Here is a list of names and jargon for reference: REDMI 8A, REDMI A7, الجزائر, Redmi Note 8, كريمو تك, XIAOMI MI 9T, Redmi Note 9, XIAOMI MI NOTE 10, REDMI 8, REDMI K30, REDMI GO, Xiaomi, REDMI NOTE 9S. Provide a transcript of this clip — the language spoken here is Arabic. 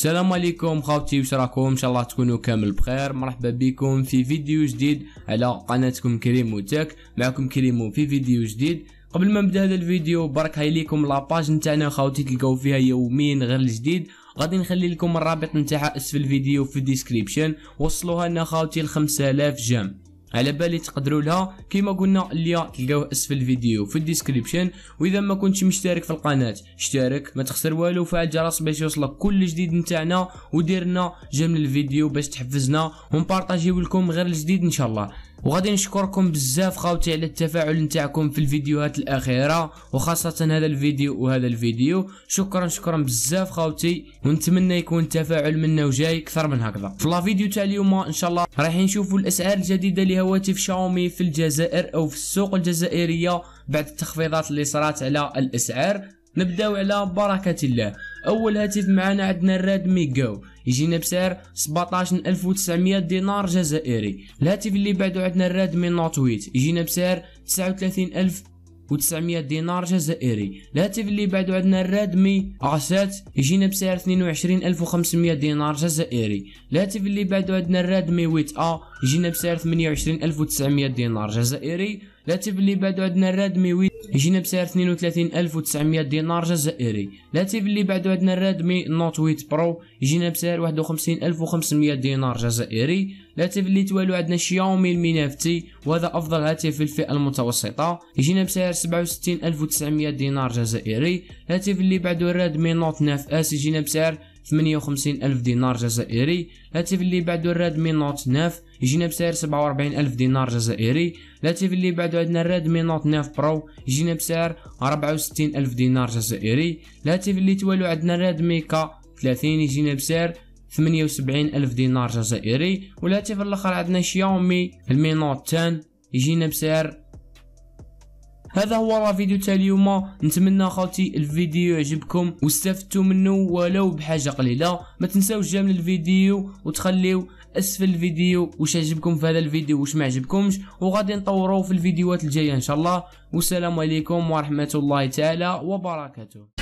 السلام عليكم خاوتي، وش راكم؟ ان شاء الله تكونوا كامل بخير. مرحبا بكم في فيديو جديد على قناتكم كريمو تك، معكم كريمو في فيديو جديد. قبل ما نبدا هذا الفيديو برك هاي ليكم لاباج نتاعنا خاوتي، تلقاو فيها يومين غير الجديد، غادي نخلي لكم الرابط نتاعها اسفل الفيديو في الديسكريبشن. وصلوها لنا خاوتي ل 5000 جام، على بالي تقدروا لها كيما قلنا اللي تلقاوه اسفل الفيديو في الديسكريبشن. واذا ما كنتش مشترك في القناه اشترك، ما تخسر والو، وفعل الجرس باش يوصلك كل جديد نتاعنا، ودير لنا جيم للفيديو باش تحفزنا ونبارطاجيو لكم غير الجديد ان شاء الله. وغادي نشكركم بزاف خاوتي على التفاعل نتاعكم في الفيديوهات الاخيره، وخاصه هذا الفيديو شكرا بزاف خاوتي، ونتمنى يكون التفاعل منا وجاي اكثر من هكذا. في الفيديو تاع اليوم ان شاء الله راح نشوفوا الاسعار الجديده لهواتف شاومي في الجزائر او في السوق الجزائريه بعد التخفيضات اللي صارت على الاسعار. نبداو على بركه الله. اول هاتف معنا عندنا الريدمي GO، يجينا بسعر 17900 دينار جزائري. الهاتف اللي بعده عندنا الريدمي نوت 8، يجينا بسعر 39900 دينار جزائري. الهاتف اللي بعده عندنا الريدمي A7، يجينا بسعر 22500 دينار جزائري. الهاتف اللي بعده عندنا الريدمي 8A، يجينا بسعر 28900 دينار جزائري. الهاتف اللي بعده عندنا الريدمي 8، يجينا بسعر 32900 دينار جزائري. الهاتف اللي بعده عندنا الريدمي نوت 8 برو، يجينا بسعر 51500 دينار جزائري. الهاتف اللي توالو عندنا شياومي مي 9T، وهذا افضل هاتف في الفئه المتوسطه، يجينا بسعر 67900 دينار جزائري. الهاتف اللي بعده الريدمي نوت 9S، يجينا بسعر 58000 دينار جزائري. الهاتف اللي بعده الريدمي نوت 9، يجينا بسعر 47000 دينار جزائري. الهاتف اللي بعده عندنا الريدمي نوت 9 برو، يجينا بسعر 64000 دينار جزائري. الهاتف اللي توالو عندنا الريدمي K30، يجينا بسعر 78000 دينار جزائري. والهاتف الاخر عندنا شياومي المي نوت 10، يجينا بسعر. هذا هو الفيديو تاع اليوم، نتمنى خاوتي الفيديو يعجبكم واستفدتوا منه ولو بحاجه قليله. ما تنساوش جامل الفيديو وتخليو اسفل الفيديو واش عجبكم في هذا الفيديو واش ما عجبكمش، وغادي نطوروا في الفيديوهات الجايه ان شاء الله. والسلام عليكم ورحمه الله تعالى وبركاته.